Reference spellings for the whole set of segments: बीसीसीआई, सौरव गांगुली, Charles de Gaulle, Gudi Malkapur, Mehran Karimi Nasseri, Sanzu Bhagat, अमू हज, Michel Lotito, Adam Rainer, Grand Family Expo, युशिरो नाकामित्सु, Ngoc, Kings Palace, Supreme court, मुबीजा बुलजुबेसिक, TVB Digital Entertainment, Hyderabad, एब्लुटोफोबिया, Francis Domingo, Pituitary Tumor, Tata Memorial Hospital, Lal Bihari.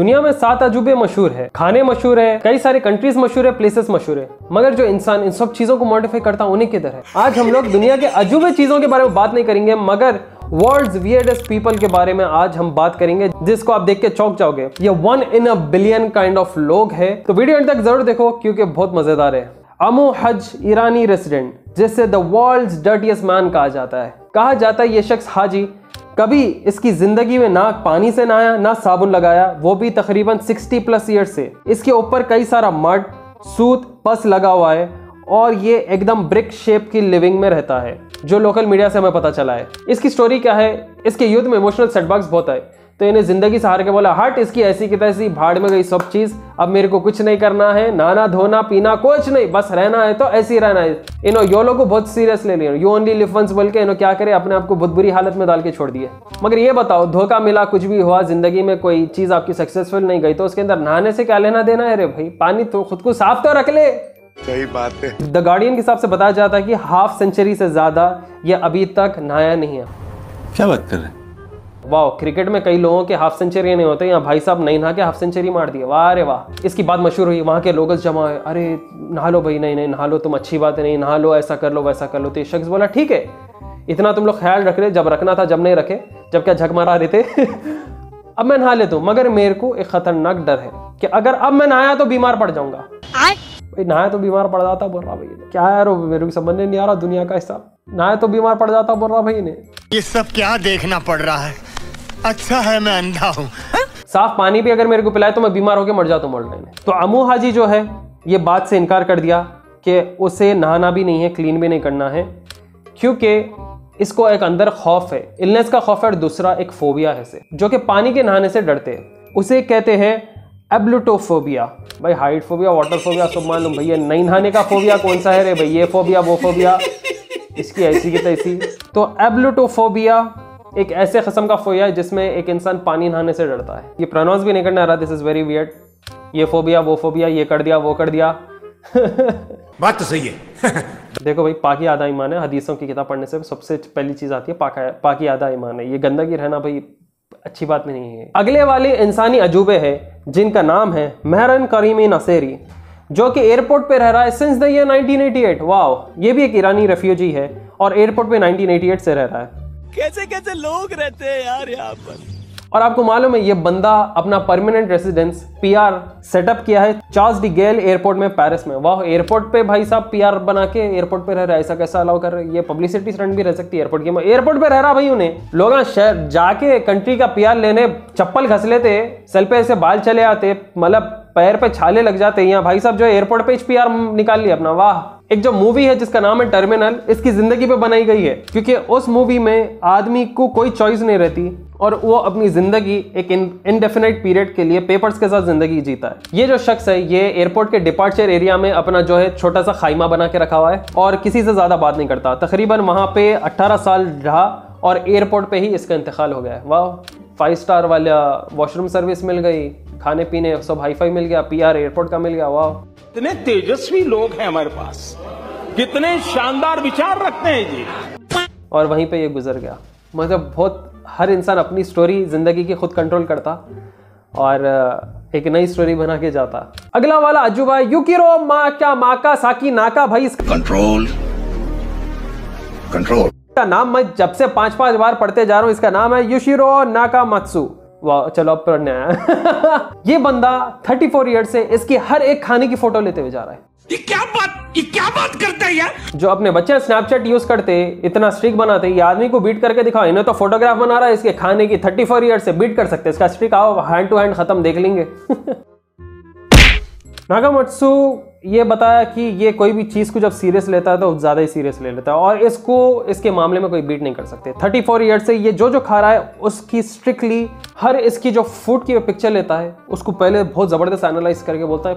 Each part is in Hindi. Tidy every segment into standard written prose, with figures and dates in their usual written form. दुनिया में 7 अजूबे मशहूर है, खाने मशहूर है, कई सारे कंट्रीज मशहूर है, प्लेसेस मशहूर है, मगर जो इंसान इन सब चीजों को मॉडिफाई करता है उन्हें किधर है। आज हम लोग दुनिया के अजूबे चीजों के बारे में बात नहीं करेंगे मगर वर्ल्ड्स वियर्डेस्ट पीपल के बारे में आज हम बात करेंगे, जिसको आप देख के चौंक जाओगे। ये 1 in a billion kind of लोग है, तो वीडियो एंड तक जरूर देखो क्योंकि बहुत मजेदार है। अमू हज ईरानी रेसिडेंट, जिससे द वर्ल्ड्स डर्टीएस्ट मैन कहा जाता है, ये शख्स हाजी कभी इसकी जिंदगी में ना पानी से नहाया ना साबुन लगाया, वो भी तकरीबन 60 प्लस ईयर से। इसके ऊपर कई सारा मड सूत पस लगा हुआ है और ये एकदम ब्रिक शेप की लिविंग में रहता है, जो लोकल मीडिया से हमें पता चला है। इसकी स्टोरी क्या है, इसके यूथ में इमोशनल सेटबैक्स बहुत आए तो इन्हें जिंदगी से हार के बोला हट, इसकी ऐसी की तैसी, भाड़ में गई सब चीज, अब मेरे को कुछ नहीं करना है, नहाना धोना पीना कुछ नहीं, बस रहना है तो ऐसे ही रहना है। योलो को बहुत सीरियस ले लिया, यू ओनली लिव वंस बोल के इन्होंने क्या करे, अपने आप को बहुत बुरी हालत में डाल के छोड़ दिए। मगर ये बताओ, धोखा मिला, कुछ भी हुआ, जिंदगी में कोई चीज आपकी सक्सेसफुल नहीं गई, तो उसके अंदर नहाने से क्या लेना देना है रे भाई, पानी तो खुद को साफ तो रख ले। सही बात है। द गार्डियन के हिसाब से बताया जाता है कि 1/2 सेंचुरी से ज्यादा ये अभी तक नहाया नहीं है। क्या बात कर रहे हैं, वाह, क्रिकेट में कई लोगों के 1/2 सेंचुरी नहीं होते, यहाँ भाई साहब नहीं नहा के 1/2 सेंचुरी मार दिए, वाह रे वाह। इसकी बात मशहूर हुई, वहाँ के लोग जमा है, अरे नहा लो भाई, नहीं नहीं नहा लो तुम, अच्छी बात है, नहीं नहा लो, ऐसा कर लो वैसा कर लो। तो ये शख्स बोला ठीक है, इतना तुम लोग ख्याल रख रहे, जब रखना था जब नहीं रखे, जब क्या झक मारा रहे थे, अब मैं नहा लेता हूँ, मगर मेरे को एक खतरनाक डर है कि अगर अब मैं नहाया तो बीमार पड़ जाऊंगा। नहाया तो बीमार पड़ जाता बोल रहा भाई ने, क्या यार मेरे को समझ नहीं आ रहा दुनिया का हिसाब, नहाया तो बीमार पड़ जाता बोल रहा भाई ने, ये सब क्या देखना पड़ रहा है, अच्छा है मैं अंधा हूँ, साफ पानी भी अगर मेरे को पिलाए तो मैं बीमार होकर मर जाता हूँ बोल रहे ने। तो अमू हाजी जो है ये बात से इनकार कर दिया कि उसे नहाना भी नहीं है, क्लीन भी नहीं करना है, क्योंकि इसको एक अंदर खौफ है, इलनेस का खौफ है, और दूसरा एक फोबिया है जो कि पानी के नहाने से डरते हैं, उसे कहते हैं एब्लुटोफोबिया। भाई हाइट फोबिया, वाटर फोबिया सब मान लो, भैया नहीं नहाने का फोबिया कौन सा है रे भाई, ये फोबिया वो फोबिया, इसकी ऐसी की तैसी। तो एब्लुटोफोबिया एक ऐसे किस्म का फोबिया है जिसमें एक इंसान पानी नहाने से डरता है। ये प्रोनाउंस भी नहीं करना आ रहा, दिस इज वेरी वियर्ड, ये फोबिया वो फोबिया, ये कर दिया वो कर दिया। बात तो सही है। देखो भाई, पाकी आधा ईमान है, हदीसों की किताब पढ़ने से सबसे पहली चीज आती है पाकी आधा ईमान है, ये गंदगी रहना भाई अच्छी बात में नहीं है। अगले वाले इंसानी अजूबे है जिनका नाम है मेहरन करीमी नसेरी, जो कि एयरपोर्ट पे रह रहा है सिंस द ईयर 1988। वाओ, ये भी एक ईरानी रेफ्यूजी है और एयरपोर्ट पे 1988 से रह रहा है। कैसे कैसे लोग रहते हैं यार यहाँ पर। और आपको मालूम है ये बंदा अपना परमानेंट रेसिडेंस PR सेटअप किया है चार्ल्स डी गेल एयरपोर्ट में, पेरिस में। वाह, एयरपोर्ट पे भाई साहब PR बना के एयरपोर्ट पे रह रहा है, ऐसा कैसा अलाउ कर रहा है, ये पब्लिसिटी स्टंट भी रह सकती है एयरपोर्ट की। एयरपोर्ट पे रह रहा भाई, उन्हें लोग शहर जाके कंट्री का PR लेने चप्पल घस लेते, सल पे ऐसे बाल चले आते, मतलब पैर पे छाले लग जाते, यहाँ भाई साहब जो एयरपोर्ट पे PR निकाल लिया अपना। वाह, एक जो मूवी है जिसका नाम है टर्मिनल, इसकी जिंदगी पे बनाई गई है, क्योंकि उस मूवी में आदमी को कोई चॉइस नहीं रहती और वो अपनी जिंदगी एक इनडेफिनेट पीरियड के लिए पेपर्स के साथ जिंदगी जीता है। ये जो शख्स है ये एयरपोर्ट के डिपार्चर एरिया में अपना जो है छोटा सा खाइमा बना के रखा हुआ है और किसी से ज्यादा बात नहीं करता। तकरीबन वहां पे 18 साल रहा और एयरपोर्ट पे ही इसका इंतकाल हो गया है। वाह, 5 स्टार वाला वॉशरूम सर्विस मिल गई, खाने पीने सब हाईफाई मिल गया, PR एयरपोर्ट का मिल गया। वाह, इतने तेजस्वी लोग हैं हमारे पास, कितने शानदार विचार रखते हैं जी। और वहीं पे ये गुजर गया। मतलब बहुत, हर इंसान अपनी स्टोरी जिंदगी की खुद कंट्रोल करता और एक नई स्टोरी बना के जाता। अगला वाला अजूबा युकिरो माका साकी नाका, भाई कंट्रोल का नाम मैं जब से 5-5 बार पढ़ते जा रहा हूँ, इसका नाम है युशिरो नाकामित्सु। वाह, चलो अब पढ़ने आया। ये बंदा 34 ईयर से इसकी हर एक खाने की फोटो लेते हुए जा रहा है। ये क्या बात करता है यार। जो अपने बच्चे स्नैपचैट यूज करते, इतना स्ट्रिक बनाते, ये आदमी को बीट करके दिखाओ, इन्हें तो फोटोग्राफ बना रहा है इसके खाने की, 34 ईयर से बीट कर सकते, इसका स्ट्रिक आओ हैंड टू हैंड खत्म, देख लेंगे। नाकामित्सु ये बताया कि ये कोई भी चीज़ को जब सीरियस लेता है तो ज़्यादा ही सीरियस ले लेता है और इसको इसके मामले में कोई बीट नहीं कर सकते। 34 ईयर से ये जो खा रहा है उसकी स्ट्रिक्टली हर इसकी जो फूड की पिक्चर लेता है उसको पहले बहुत ज़बरदस्त एनालाइज करके बोलता है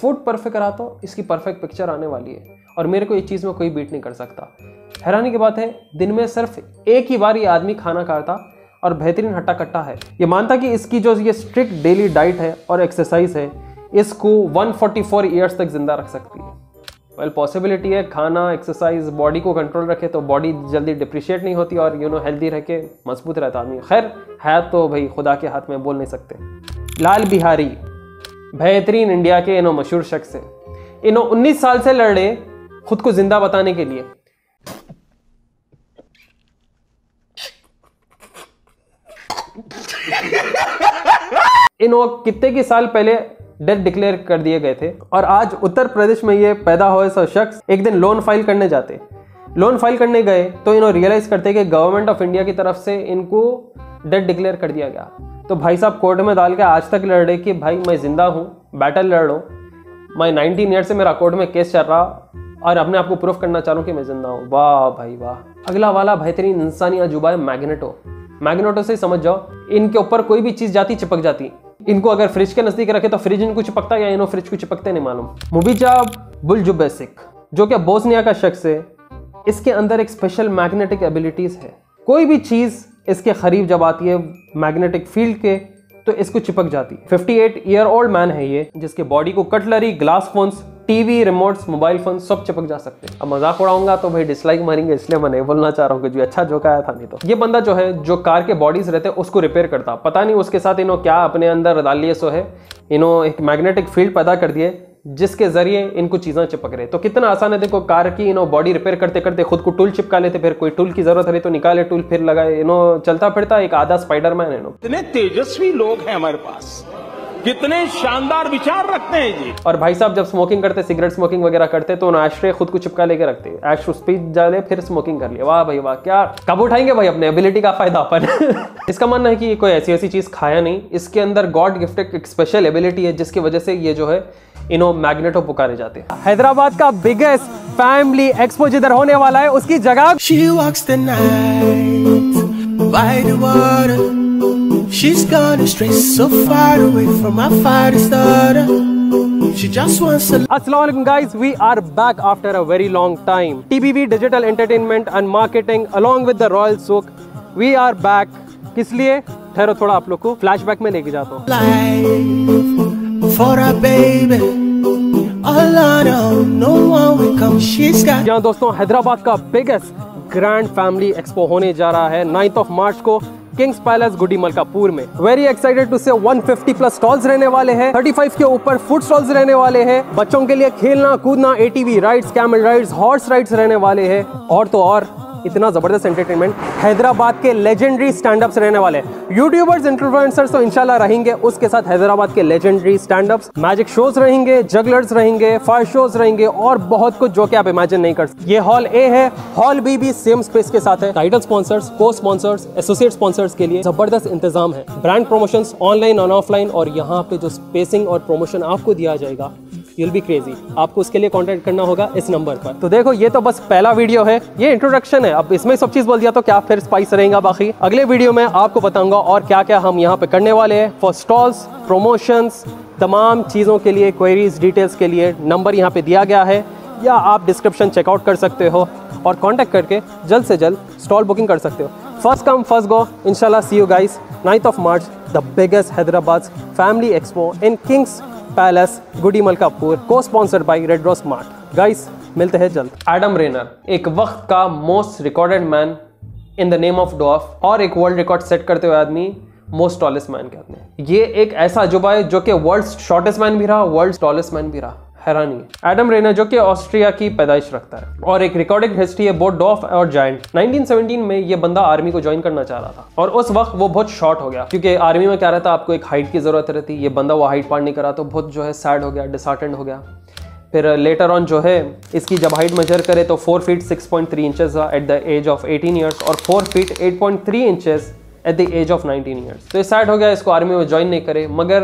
फूड परफेक्ट रहा तो इसकी परफेक्ट पिक्चर आने वाली है और मेरे को इस चीज़ में कोई बीट नहीं कर सकता। हैरानी की बात है, दिन में सिर्फ एक ही बार ये आदमी खाना खाता और बेहतरीन हट्टा कट्टा है। ये मानता कि इसकी जो ये स्ट्रिक्ट डेली डाइट है और एक्सरसाइज है इसको 144 ईयर्स तक जिंदा रख सकती है। वेल पॉसिबिलिटी है खाना, एक्सरसाइज, बॉडी को कंट्रोल रखे तो बॉडी जल्दी डिप्रिशिएट नहीं होती और यू नो हेल्दी रह के मजबूत रहता आदमी। खैर है तो भाई खुदा के हाथ में, बोल नहीं सकते। लाल बिहारी बेहतरीन इंडिया के इनो मशहूर शख्स हैं। इनो 19 साल से लड़े खुद को जिंदा बताने के लिए। इनो कितने के साल पहले डेथ डिक्लेयर कर दिए गए थे और आज उत्तर प्रदेश में ये पैदा हुए सब शख्स एक दिन लोन फाइल करने जाते। लोन फाइल करने गए तो इन्हों रियलाइज करते कि गवर्नमेंट ऑफ इंडिया की तरफ से इनको डेथ डिक्लेयर कर दिया गया। तो भाई साहब कोर्ट में डाल के आज तक लड़े कि भाई मैं जिंदा हूँ, बैटल लड़ रहा हूँ, मैं 19 ईयर से मेरा कोर्ट में केस चल रहा और अपने आप को प्रूफ करना चाह रहा हूँ कि मैं जिंदा हूँ। वाह भाई वाह। अगला वाला बेहतरीन इंसानी अजूबा है मैग्नेटो। मैग्नेटो से समझ जाओ, इनके ऊपर कोई भी चीज़ जाती चिपक जाती। इनको अगर फ्रिज के नज़दीक रखे तो फ्रिज इनको चिपकता या इन्हों फ्रिज को चिपकते नहीं मालूम। मुबीजा बुलजुबेसिक जो कि बोस्निया का शख्स है, इसके अंदर एक स्पेशल मैग्नेटिक एबिलिटीज़ है। कोई भी चीज़ इसके करीब जब आती है मैग्नेटिक फील्ड के तो इसको चिपक जाती। 58 ईयर ओल्ड मैन है ये, जिसके बॉडी को cutlery, glass phones, TV remotes, mobile phone सब चिपक जा सकते हैं। अब मजाक उड़ाऊंगा तो भाई डिसलाइक मारेंगे, इसलिए मैं नहीं बोलना चाह रहा हूँ कि जो अच्छा जोक आया था, नहीं तो ये बंदा जो है जो कार के बॉडीज रहते हैं उसको रिपेयर करता, पता नहीं उसके साथ इन्हों क्या अपने अंदर डाल लिए सो है। इन्हों एक मैग्नेटिक फील्ड पैदा कर दिए जिसके जरिए इनको चीज़ें चिपक रहे। तो कितना आसान है देखो, कार की इनो बॉडी रिपेयर करते करते खुद को टूल चिपका लेते, फिर कोई टूल की जरूरत रही तो निकाले टूल, फिर लगाए। इनो चलता फिरता एक आधा स्पाइडरमैन है। इतने तेजस्वी लोग हैं हमारे पास, कितने शानदार विचार रखते हैं जी। और भाई साहब जब स्मोकिंग करते, सिगरेट स्मोकिंग वगैरह करते तो आश्रय खुद को चिपका लेके रखते, ऐश स्पीड जाले फिर स्मोकिंग कर लिया। वाह भाई वाह, क्या कब उठाएंगे भाई अपने एबिलिटी का फायदा अपन। इसका मानना है कि कोई ऐसी चीज खाया नहीं, इसके अंदर गॉड गिफ्टेड एक स्पेशल एबिलिटी है जिसकी वजह से ये जो है इनो मैग्नेटो पुकारे जाते हैं। हैदराबाद का बिगेस्ट फैमिली एक्सपो जिधर होने वाला है उसकी जगह Assalamualaikum guys, we are back after a very long time. TVB Digital Entertainment and Marketing along with the Royal Souk, we are back. किस लिए? ठहरो थोड़ा, आप लोग को फ्लैशबैक में लेके जाता हूँ। For a baby, all I know, no one will come. She's got. यहाँ दोस्तों हैदराबाद का बिगेस्ट ग्रैंड फैमिली एक्सपो होने जा रहा है 9th of March को किंग्स पैलेस गुडी मलकापुर में। वेरी एक्साइटेड टू से 150 प्लस स्टॉल्स रहने वाले हैं, 35 के ऊपर फूड स्टॉल्स रहने वाले हैं, बच्चों के लिए खेलना कूदना, ATV rides, camel rides, horse rides रहने वाले हैं और तो और इतना जबरदस्त एंटरटेनमेंट। हैदराबाद के लेजेंडरी स्टैंडअप्स रहने वाले यूट्यूबर्स, इन्फ्लुएंसर्स तो इंशाल्लाह रहेंगे, उसके साथ हैदराबाद के लेजेंडरी स्टैंडअप्स, मैजिक शोज रहेंगे, जगलर्स रहेंगे, फायर शोज रहेंगे और बहुत कुछ जो कि आप इमेजिन नहीं कर सकते। ये हॉल ए है, हॉल बी भी सेम स्पेस के साथ है। Title sponsors, co sponsors, associate sponsors के लिए जबरदस्त इंतजाम है। ब्रांड प्रमोशन ऑनलाइन और ऑफलाइन और यहाँ पे जो स्पेसिंग और प्रमोशन आपको दिया जाएगा You'll be crazy. आपको उसके लिए कॉन्टेक्ट करना होगा इस नंबर पर। तो देखो ये तो बस पहला वीडियो है, ये इंट्रोडक्शन है। अब इसमें सब चीज बोल दिया तो क्या फिर स्पाइस रहेगा बाकी? अगले वीडियो में आपको बताऊंगा और क्या क्या हम यहाँ पे करने वाले हैं। फॉर स्टॉल्स, प्रमोशंस, तमाम चीज़ों के लिए क्वेरीज, डिटेल्स के लिए नंबर यहाँ पे दिया गया है या आप डिस्क्रिप्शन चेकआउट कर सकते हो और कॉन्टैक्ट करके जल्द से जल्द स्टॉल बुकिंग कर सकते हो। First come first go. इंशाल्लाह see you guys 9th of March, the biggest Hyderabad family expo in Kings Palace Gudi Malkapur, co sponsored by Red Rose Mart. Guys मिलते हैं जल्द। एडम रेनर एक वक्त का most recorded man in the name of dwarf और एक वर्ल्ड रिकॉर्ड सेट करते हुए आदमी मोस्ट टॉलेस्ट मैन कहते हैं। ये एक ऐसा अजूबा है जो कि वर्ल्ड शॉर्टेस्ट मैन भी रहा, वर्ल्ड टॉलेस्ट मैन भी रहा। हैरानी है। एडम रेनर जो कि ऑस्ट्रिया की पैदाइश रखता है और एक रिकॉर्डिंग हिस्ट्री है बोथ डॉफ और जायंट। 1917 में ये बंदा आर्मी को ज्वाइन करना चाह रहा था और उस वक्त वो बहुत शॉर्ट हो गया क्योंकि आर्मी में क्या रहता है, आपको एक हाइट की जरूरत रहती। ये बंदा वो हाइट पार नहीं करा तो बहुत जो है सैड हो गया, डिसहार्टेंड हो गया। फिर लेटर ऑन जो है इसकी जब हाइट मेजर करे तो 4 feet 6.3 inches at the age of 18 years और 4 feet 8.3 inches at the age of 19 years. तो ये सैड हो गया, इसको आर्मी में ज्वाइन नहीं करे। मगर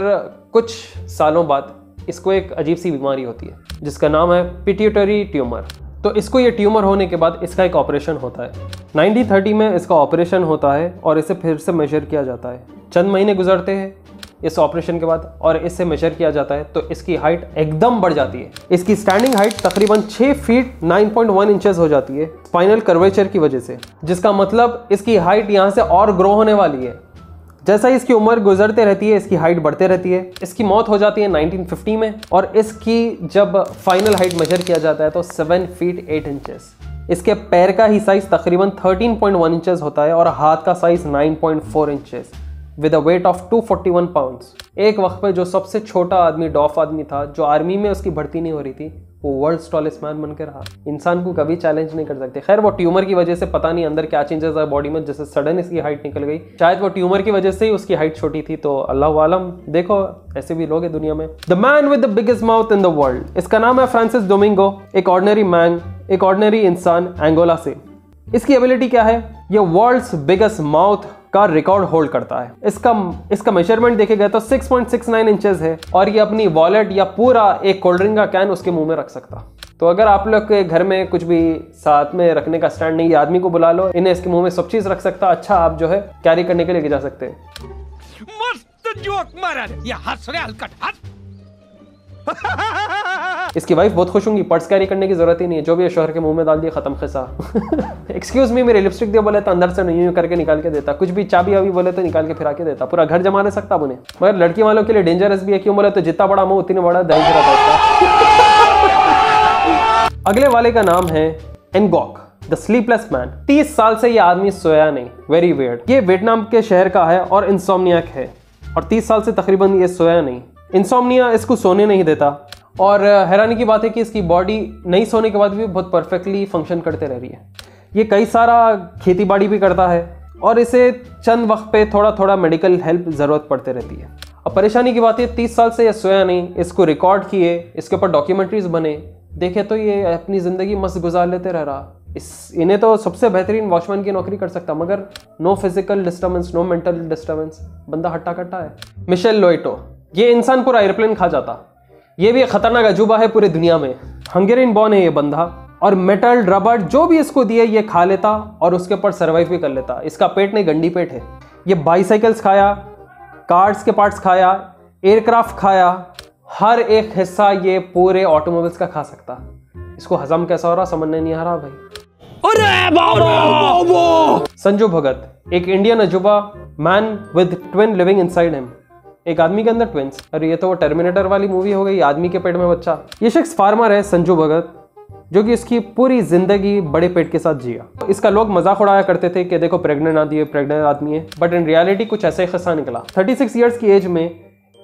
कुछ सालों बाद इसको एक अजीब सी बीमारी होती है जिसका नाम है पिट्यूटरी ट्यूमर। तो इसको ये ट्यूमर होने के बाद इसका एक ऑपरेशन होता है। 1930 में इसका ऑपरेशन होता है और इसे फिर से मेजर किया जाता है। चंद महीने गुजरते हैं इस ऑपरेशन के बाद और इससे मेजर किया जाता है तो इसकी हाइट एकदम बढ़ जाती है। इसकी स्टैंडिंग हाइट तकरीबन 6 फीट 9.1 इंचेस हो जाती है स्पाइनल कर्वेचर की वजह से, जिसका मतलब इसकी हाइट यहाँ से और ग्रो होने वाली है। जैसा ही इसकी उम्र गुजरते रहती है इसकी हाइट बढ़ते रहती है। इसकी मौत हो जाती है 1950 में और इसकी जब फाइनल हाइट मेजर किया जाता है तो 7 फीट 8 इंचेस। इसके पैर का ही साइज तकरीबन 13.1 इंचेस होता है और हाथ का size 9.4 inches with a weight of 241 pounds. एक वक्त पे जो सबसे छोटा आदमी डॉफ आदमी था जो आर्मी में उसकी भर्ती नहीं हो रही थी वो वर्ल्ड टॉलेस्ट मैन बनकर रहा। इंसान को कभी चैलेंज नहीं कर सकते। खैर वो ट्यूमर की वजह से पता नहीं अंदर क्या चेंजेस है बॉडी में जैसे सडन इसकी हाइट निकल गई, शायद वो ट्यूमर की वजह से ही उसकी हाइट छोटी थी। तो अल्लाह वालम, देखो ऐसे भी लोग हैं दुनिया में। The man with the biggest mouth in the world, इसका नाम है फ्रांसिस डोमिंगो, एक ऑर्डिनरी मैन, एक ऑर्डिनरी इंसान एंगोला से। इसकी एबिलिटी क्या है? ये वर्ल्ड्स बिगेस्ट माउथ का रिकॉर्ड होल्ड करता है। इसका मेजरमेंट देखे गए तो 6.69 इंचेस है और ये अपनी वॉलेट या पूरा एक कोल्ड ड्रिंक का कैन उसके मुंह में रख सकता। तो अगर आप लोग के घर में कुछ भी साथ में रखने का स्टैंड नहीं, आदमी को बुला लो, इन्हें इसके मुंह में सब चीज रख सकता। अच्छा आप जो है कैरी करने के लिए जा सकते हैं। मस्त जोक मारा ये हंस रहे हलकट हंस। इसकी वाइफ बहुत खुश होंगी, पर्स कैरी करने की जरूरत ही नहीं है, जो भी शोहर के मुंह में डाल दिया खत्म खिसा। एक्सक्यूज मी मेरी लिपस्टिक दिया बोले तो अंदर से नहीं करके निकाल के देता, कुछ भी चाबी अभी बोले तो निकाल के फिरा के देता, पूरा घर जमा नहीं सकता उन्हें। मगर लड़की वालों के लिए डेंजरस भी है, क्यों बोले तो जितना बड़ा मुंह उतनी बड़ा दही रहता है। अगले वाले का नाम है एनगॉक द स्लीपलेस मैन। 30 साल से यह आदमी सोया नहीं, वेरी वियर्ड। ये वियतनाम के शहर का है और इंसोमनियाक है और 30 साल से तकरीबन ये सोया नहीं। इंसोमनिया इसको सोने नहीं देता और हैरानी की बात है कि इसकी बॉडी नहीं सोने के बाद भी बहुत परफेक्टली फंक्शन करते रह रही है। ये कई सारा खेतीबाड़ी भी करता है और इसे चंद वक्त पे थोड़ा थोड़ा मेडिकल हेल्प ज़रूरत पड़ते रहती है। अब परेशानी की बात है 30 साल से ये सोया नहीं, इसको रिकॉर्ड किए, इसके ऊपर डॉक्यूमेंट्रीज बने, देखे तो ये अपनी ज़िंदगी मस्त गुजार लेते रह रहा। इन्हें तो सबसे बेहतरीन वॉचमैन की नौकरी कर सकता, मगर no physical disturbance, no mental disturbance, बंदा हट्टा कट्टा है। मिशेल लोइटो, ये इंसान पूरा एयरप्लेन खा जाता। ये भी एक खतरनाक अजूबा है पूरी दुनिया में। हंगेरियन बॉर्न है ये बंदा और मेटल रबर जो भी इसको दिए ये खा लेता और उसके ऊपर सर्वाइव भी कर लेता। इसका पेट नहीं गंडी पेट है। ये बाईसाइकिल्स खाया, कार्स के पार्ट्स खाया, एयरक्राफ्ट खाया, हर एक हिस्सा ये पूरे ऑटोमोबाइल्स का खा सकता। इसको हजम कैसा हो रहा समझ नहीं आ रहा भाई। अरे बाबा। संजू भगत, एक इंडियन अजूबा man with twin living inside him, एक आदमी के अंदर ट्विंस। अरे ये तो वो टर्मिनेटर वाली मूवी हो गई, आदमी के पेट में बच्चा। ये शख्स फार्मर है संजू भगत, जो कि इसकी पूरी जिंदगी बड़े पेट के साथ जिया। इसका लोग मजाक उड़ाया करते थे कि देखो प्रेग्नेंट आदमी है, प्रेग्नेंट आदमी है, बट इन रियलिटी कुछ ऐसा ही खस्सा निकला। 36 ईयर्स की एज में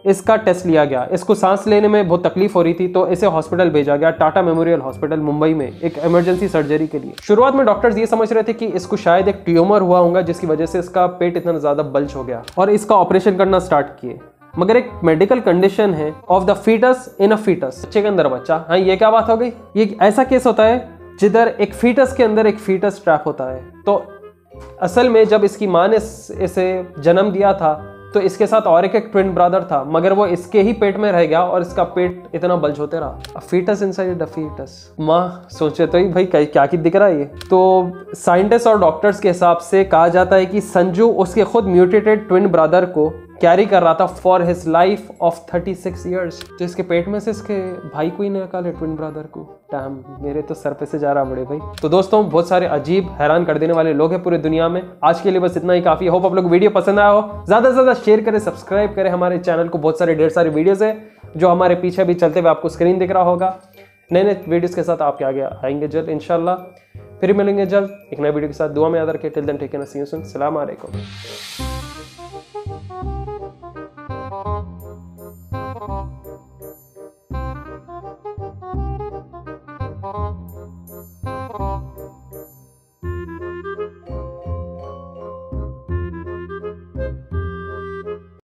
इसका टेस्ट लिया गया। इसको सांस लेने में बहुत तकलीफ हो रही थी तो इसे हॉस्पिटल भेजा गया, टाटा मेमोरियल हॉस्पिटल मुंबई में, एक इमरजेंसी सर्जरी के लिए। शुरुआत में डॉक्टर्स ये समझ रहे थे कि इसको शायद एक ट्यूमर हुआ होगा जिसकी वजह से इसका पेट इतना ज्यादा बल्ज हो गया और इसका ऑपरेशन करना स्टार्ट किए। मगर एक मेडिकल कंडीशन है of the foetus in a foetus, बच्चे के अंदर बच्चा। हाँ ये क्या बात हो गई? ये ऐसा केस होता है जिधर एक फीटस के अंदर एक फीटस ट्रैप होता है। तो असल में जब इसकी माँ ने इसे जन्म दिया था तो इसके साथ और एक ट्विन ब्रदर था, मगर वो इसके ही पेट में रह गया और इसका पेट इतना बल्ज होते रहा। Foetus inside the foetus. माँ सोचे तो ही भाई क्या की दिख रहा है ये। तो साइंटिस्ट और डॉक्टर्स के हिसाब से कहा जाता है कि संजू उसके खुद म्यूटेटेड ट्विन ब्रदर को कैरी कर रहा था for his life of 36 years. तो इसके पेट में से इसके भाई को ही निकाले, ट्विन ब्रदर को। टैम मेरे तो सर पे से जा रहा बड़े भाई। तो दोस्तों बहुत सारे अजीब हैरान कर देने वाले लोग हैं पूरी दुनिया में। आज के लिए बस इतना ही काफी। होप आप लोग वीडियो पसंद आया हो। ज्यादा से ज्यादा शेयर करें, सब्सक्राइब करें हमारे चैनल को। बहुत सारे ढेर सारे वीडियोज है जो हमारे पीछे भी चलते हुए आपको स्क्रीन दिख रहा होगा। नए नए वीडियोज के साथ आपके आगे आएंगे जल्द इंशाल्लाह। फिर मिलेंगे जल्द एक नए वीडियो के साथ। दुआ में याद रखें। Till then take care, see you soon. अस्सलाम वालेकुम।